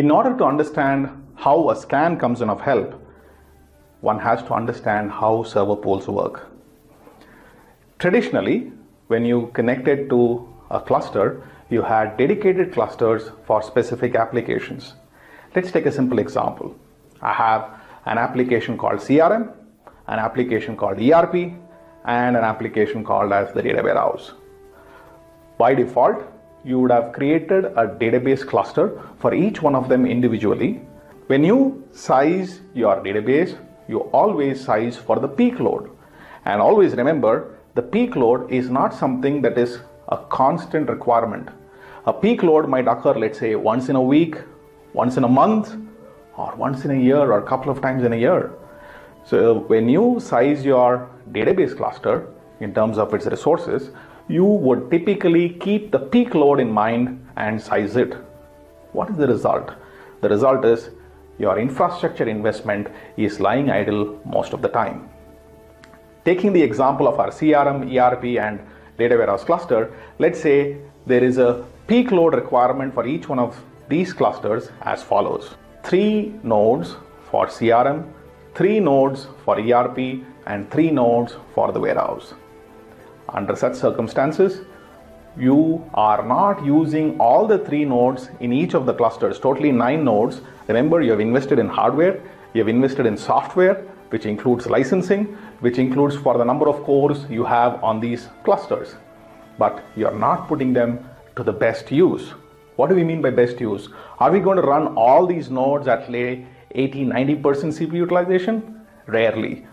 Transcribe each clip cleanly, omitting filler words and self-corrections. In order to understand how a scan comes in of help, one has to understand how server pools work. Traditionally, when you connected to a cluster, you had dedicated clusters for specific applications. Let's take a simple example. I have an application called CRM, an application called ERP, and an application called as the Data Warehouse. By default, you would have created a database cluster for each one of them individually. When you size your database, you always size for the peak load. And always remember, the peak load is not something that is a constant requirement. A peak load might occur, let's say, once in a week, once in a month, or once in a year, or a couple of times in a year. So when you size your database cluster in terms of its resources, you would typically keep the peak load in mind and size it. What is the result? The result is your infrastructure investment is lying idle most of the time. Taking the example of our CRM, ERP, and Data Warehouse cluster, let's say there is a peak load requirement for each one of these clusters as follows. 3 nodes for CRM, 3 nodes for ERP, and 3 nodes for the warehouse. Under such circumstances, you are not using all the 3 nodes in each of the clusters, totally 9 nodes. Remember, you have invested in hardware, you have invested in software, which includes licensing, which includes for the number of cores you have on these clusters, but you're not putting them to the best use. What do we mean by best use? Are we going to run all these nodes at lay 80-90% CPU utilization? Rarely.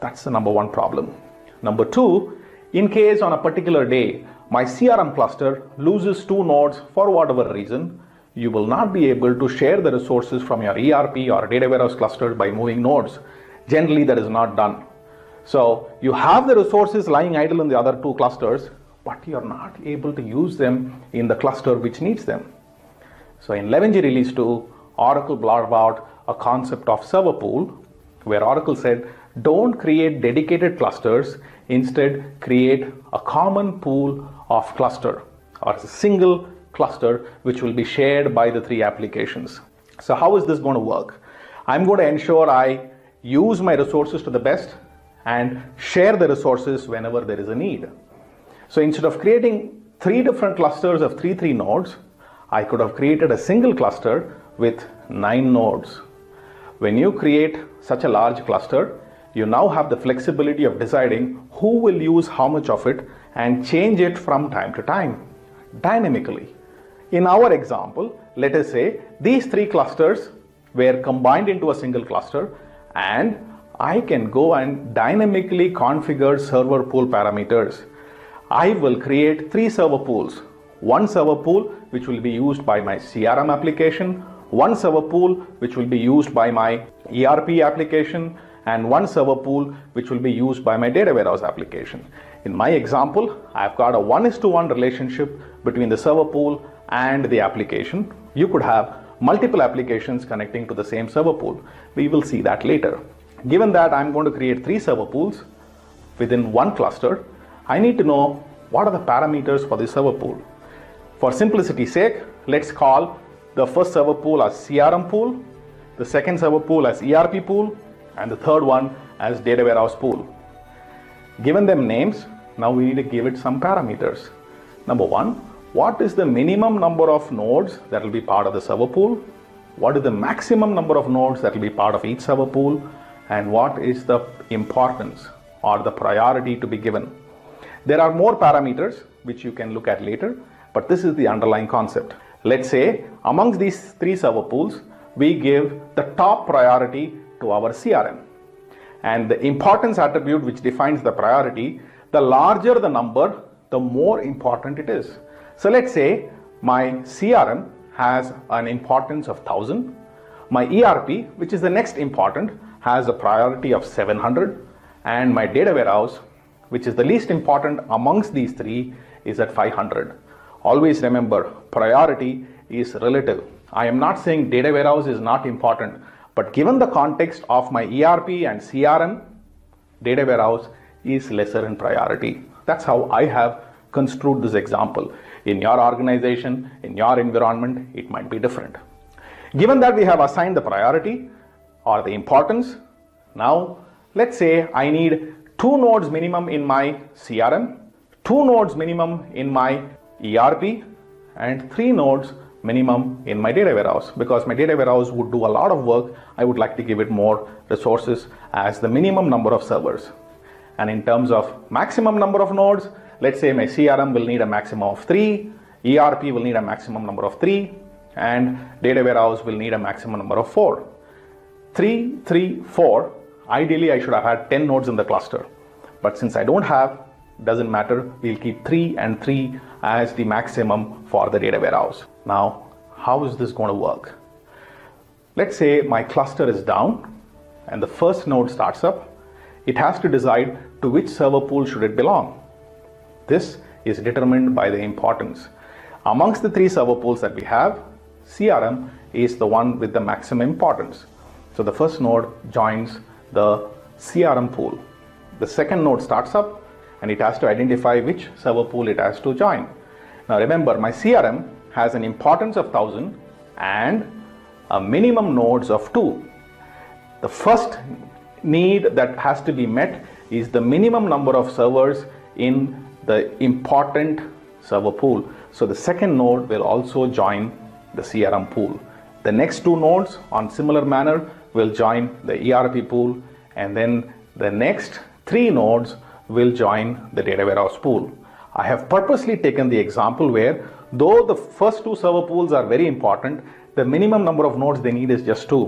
That's the number one problem. Number two, in case on a particular day, my CRM cluster loses 2 nodes for whatever reason, you will not be able to share the resources from your ERP or Data Warehouse cluster by moving nodes. Generally, that is not done. So you have the resources lying idle in the other 2 clusters, but you're not able to use them in the cluster which needs them. So in 11g release 2, Oracle brought about a concept of server pool, where Oracle said, don't create dedicated clusters, instead create a common pool of cluster or a single cluster which will be shared by the 3 applications. So how is this going to work? I'm going to ensure I use my resources to the best and share the resources whenever there is a need. So instead of creating 3 different clusters of 3 nodes, I could have created a single cluster with 9 nodes. When you create such a large cluster, you now have the flexibility of deciding who will use how much of it and change it from time to time, dynamically. In our example, let us say these 3 clusters were combined into a single cluster, and I can go and dynamically configure server pool parameters. I will create 3 server pools. 1 server pool which will be used by my CRM application, 1 server pool which will be used by my ERP application, and 1 server pool which will be used by my Data Warehouse application. In my example, I've got a 1:1 relationship between the server pool and the application. You could have multiple applications connecting to the same server pool. We will see that later. Given that I'm going to create 3 server pools within 1 cluster, I need to know what are the parameters for the server pool. For simplicity's sake, let's call the first server pool as CRM pool, the second server pool as ERP pool, and the third one as Data Warehouse pool. Given them names, now we need to give it some parameters. Number one, what is the minimum number of nodes that will be part of the server pool? What is the maximum number of nodes that will be part of each server pool? And what is the importance or the priority to be given? There are more parameters which you can look at later, but this is the underlying concept. Let's say amongst these 3 server pools, we give the top priority to our CRM, and the importance attribute which defines the priority, the larger the number, the more important it is. So let's say my CRM has an importance of 1000, my ERP, which is the next important, has a priority of 700, and my Data Warehouse, which is the least important amongst these 3, is at 500. Always remember, priority is relative. I am not saying Data Warehouse is not important, but given the context of my ERP and CRM, Data Warehouse is lesser in priority. That's how I have construed this example. In your organization, in your environment, it might be different. Given that we have assigned the priority or the importance, now let's say I need 2 nodes minimum in my CRM, 2 nodes minimum in my ERP, and 3 nodes minimum in my data warehouse, because my data warehouse would do a lot of work. I would like to give it more resources as the minimum number of servers. And in terms of maximum number of nodes, let's say my CRM will need a maximum of 3, ERP will need a maximum number of 3, and data warehouse will need a maximum number of 4. 3, 3, 4. Ideally, I should have had 10 nodes in the cluster, but since I don't have, doesn't matter, we'll keep 3 and 3 as the maximum for the data warehouse. Now, how is this going to work? Let's say my cluster is down and the first node starts up. It has to decide to which server pool should it belong. This is determined by the importance. Amongst the 3 server pools that we have, CRM is the one with the maximum importance. So the first node joins the CRM pool. The second node starts up and it has to identify which server pool it has to join. Now remember, my CRM has an importance of 1000 and a minimum nodes of 2. The first need that has to be met is the minimum number of servers in the important server pool. So the second node will also join the CRM pool. The next 2 nodes on similar manner will join the ERP pool, and then the next 3 nodes will join the data warehouse pool. I have purposely taken the example where, though the first 2 server pools are very important, the minimum number of nodes they need is just 2.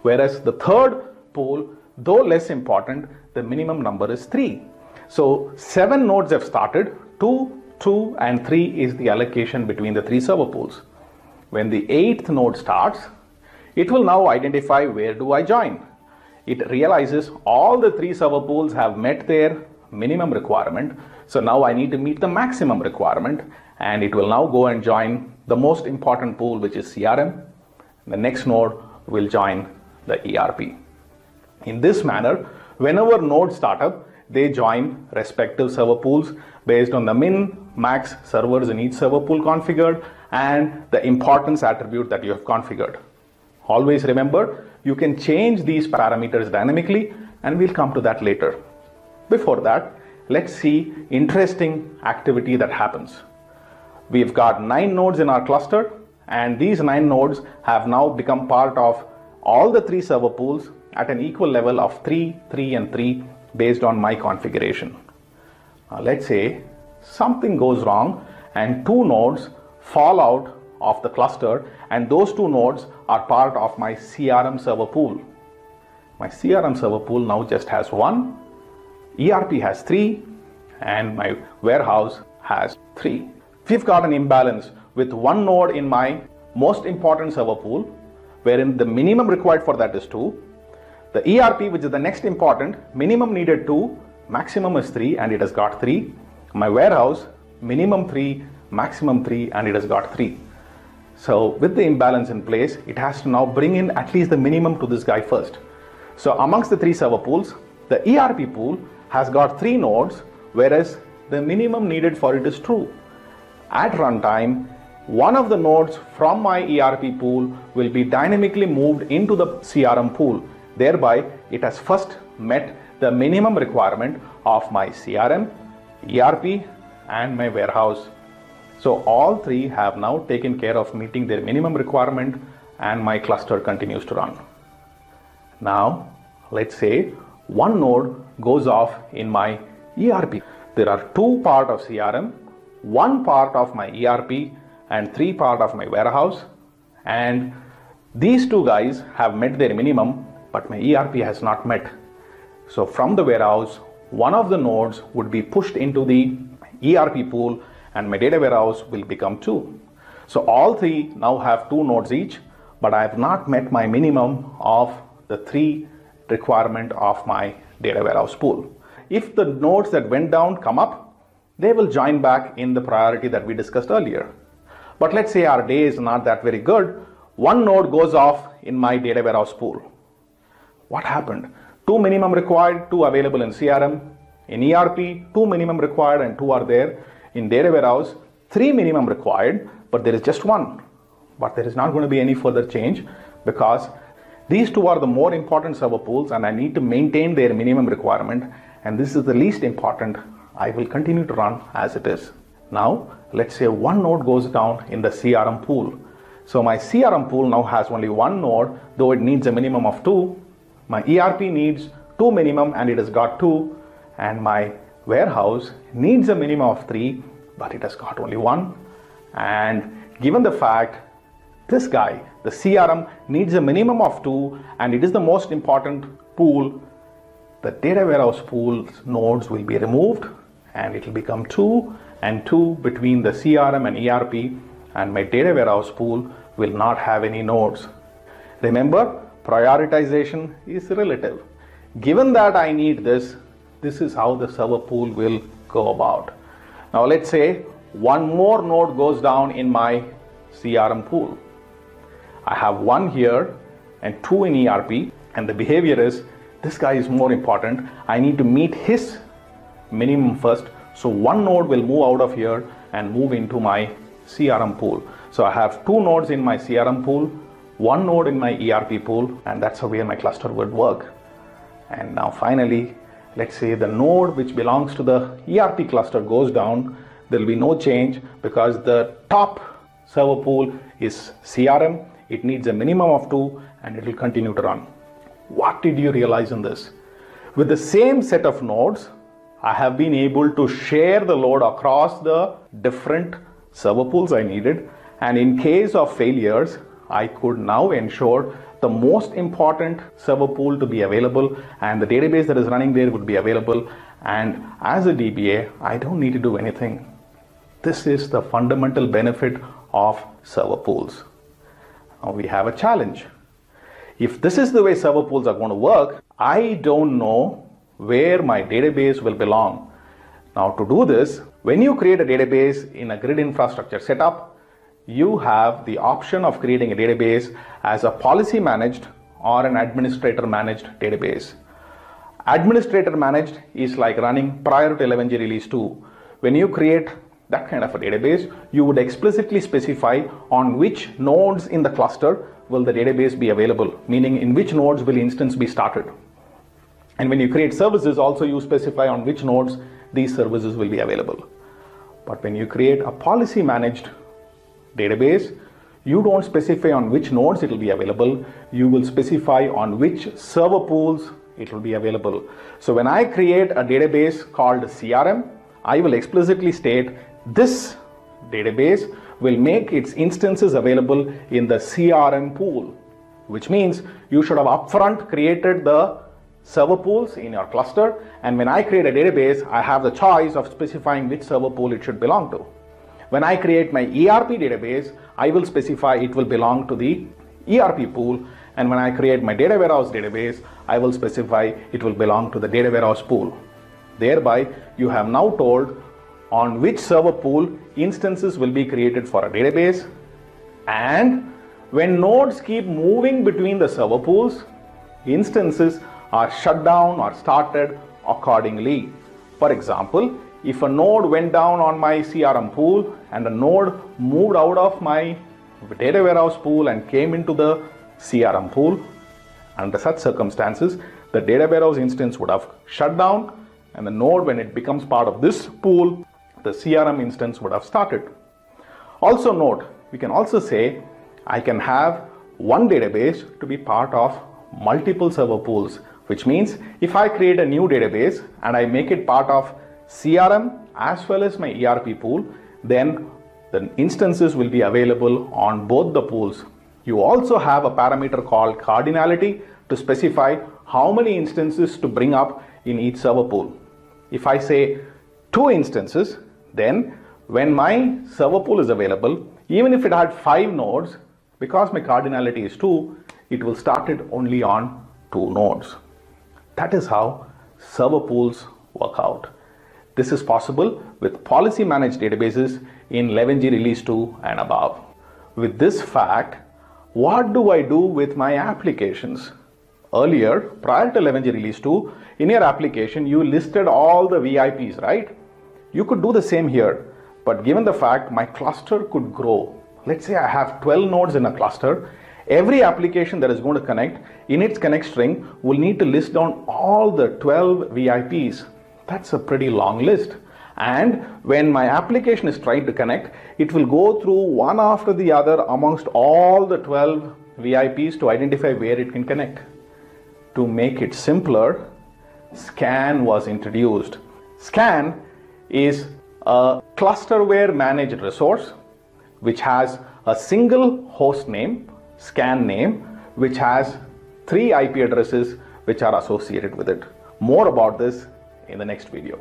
Whereas the third pool, though less important, the minimum number is 3. So 7 nodes have started, 2, 2, and 3 is the allocation between the 3 server pools. When the 8th node starts, it will now identify where do I join. It realizes all the 3 server pools have met their minimum requirement. So now I need to meet the maximum requirement, and it will now go and join the most important pool, which is CRM. The next node will join the ERP. In this manner, whenever nodes start up, they join respective server pools based on the min, max servers in each server pool configured and the importance attribute that you have configured. Always remember, you can change these parameters dynamically, and we'll come to that later. Before that, let's see interesting activity that happens. We've got 9 nodes in our cluster, and these 9 nodes have now become part of all the 3 server pools at an equal level of 3, 3, and 3 based on my configuration. Now, let's say something goes wrong and 2 nodes fall out of the cluster, and those 2 nodes are part of my CRM server pool. My CRM server pool now just has 1, ERP has 3, and my warehouse has 3. We've got an imbalance with 1 node in my most important server pool, wherein the minimum required for that is 2. The ERP, which is the next important, minimum needed 2, maximum is 3, and it has got 3. My warehouse, minimum 3, maximum 3, and it has got 3. So with the imbalance in place, it has to now bring in at least the minimum to this guy first. So amongst the 3 server pools, the ERP pool has got 3 nodes, whereas the minimum needed for it is 2. At runtime, 1 of the nodes from my ERP pool will be dynamically moved into the CRM pool. Thereby, it has first met the minimum requirement of my CRM, ERP, and my warehouse. So all 3 have now taken care of meeting their minimum requirement, and my cluster continues to run. Now, let's say 1 node goes off in my ERP. There are 2 parts of CRM, 1 part of my ERP, and 3 parts of my warehouse. And these 2 guys have met their minimum, but my ERP has not met. So from the warehouse, 1 of the nodes would be pushed into the ERP pool, and my data warehouse will become 2. So all 3 now have 2 nodes each, but I have not met my minimum of the 3 requirement of my data warehouse pool. If the nodes that went down come up, they will join back in the priority that we discussed earlier. But let's say our day is not that very good. 1 node goes off in my data warehouse pool. What happened? 2 minimum required, 2 available in CRM. In ERP, 2 minimum required and 2 are there. In data warehouse, 3 minimum required, but there is just 1. but there is not going to be any further change because these two are the more important server pools and I need to maintain their minimum requirement, and this is the least important. I will continue to run as it is. Now let's say one node goes down in the CRM pool. So my CRM pool now has only one node, though it needs a minimum of two. My ERP needs two minimum and it has got two, and my warehouse needs a minimum of three, but it has got only one. And given the fact this guy, the CRM, needs a minimum of two and it is the most important pool, the data warehouse pool's nodes will be removed and it will become 2 and 2 between the CRM and ERP, and my data warehouse pool will not have any nodes. Remember, prioritization is relative. Given that I need this, this is how the server pool will go about. Now let's say one more node goes down in my CRM pool. I have one here and two in ERP, and the behavior is this guy is more important. I need to meet his minimum first. So one node will move out of here and move into my CRM pool. So I have two nodes in my CRM pool, one node in my ERP pool, and that's where my cluster would work. And now finally, let's say the node which belongs to the ERP cluster goes down. There will be no change because the top server pool is CRM. It needs a minimum of two and it will continue to run. What did you realize in this? With the same set of nodes, I have been able to share the load across the different server pools I needed, and in case of failures, I could now ensure the most important server pool to be available and the database that is running there would be available, and as a DBA, I don't need to do anything. This is the fundamental benefit of server pools. Now we have a challenge. If this is the way server pools are going to work, I don't know where my database will belong. Now to do this, when you create a database in a grid infrastructure setup, you have the option of creating a database as a policy managed or an administrator managed database. Administrator managed is like running prior to 11g release 2. When you create that kind of a database, you would explicitly specify on which nodes in the cluster will the database be available, meaning in which nodes will instance be started. And when you create services, also you specify on which nodes these services will be available. But when you create a policy managed database, you don't specify on which nodes it will be available. You will specify on which server pools it will be available. So when I create a database called CRM, I will explicitly state this database will make its instances available in the CRM pool, which means you should have upfront created the server pools in your cluster, and when I create a database, I have the choice of specifying which server pool it should belong to. When I create my ERP database, I will specify it will belong to the ERP pool, and when I create my data warehouse database, I will specify it will belong to the data warehouse pool. Thereby, you have now told on which server pool instances will be created for a database, and when nodes keep moving between the server pools, instances are shut down or started accordingly. For example, if a node went down on my CRM pool and a node moved out of my data warehouse pool and came into the CRM pool, under such circumstances, the data warehouse instance would have shut down, and the node, when it becomes part of this pool, the CRM instance would have started. Also note, we can also say I can have one database to be part of multiple server pools, which means if I create a new database and I make it part of CRM as well as my ERP pool, then the instances will be available on both the pools. You also have a parameter called cardinality to specify how many instances to bring up in each server pool. If I say 2 instances, then when my server pool is available, even if it had 5 nodes, because my cardinality is 2, it will start it only on 2 nodes. That is how server pools work out. This is possible with policy managed databases in 11g release 2 and above. With this fact, what do I do with my applications? Earlier, prior to 11g release 2, in your application, you listed all the VIPs, right? You could do the same here, but given the fact my cluster could grow, Let's say I have 12 nodes in a cluster. Every application that is going to connect in its connect string will need to list down all the 12 VIPs. That's a pretty long list. And when my application is trying to connect, it will go through one after the other amongst all the 12 VIPs to identify where it can connect. To make it simpler, scan was introduced. Scan is a clusterware managed resource which has a single host name, scan name, which has 3 IP addresses which are associated with it. More about this in the next video.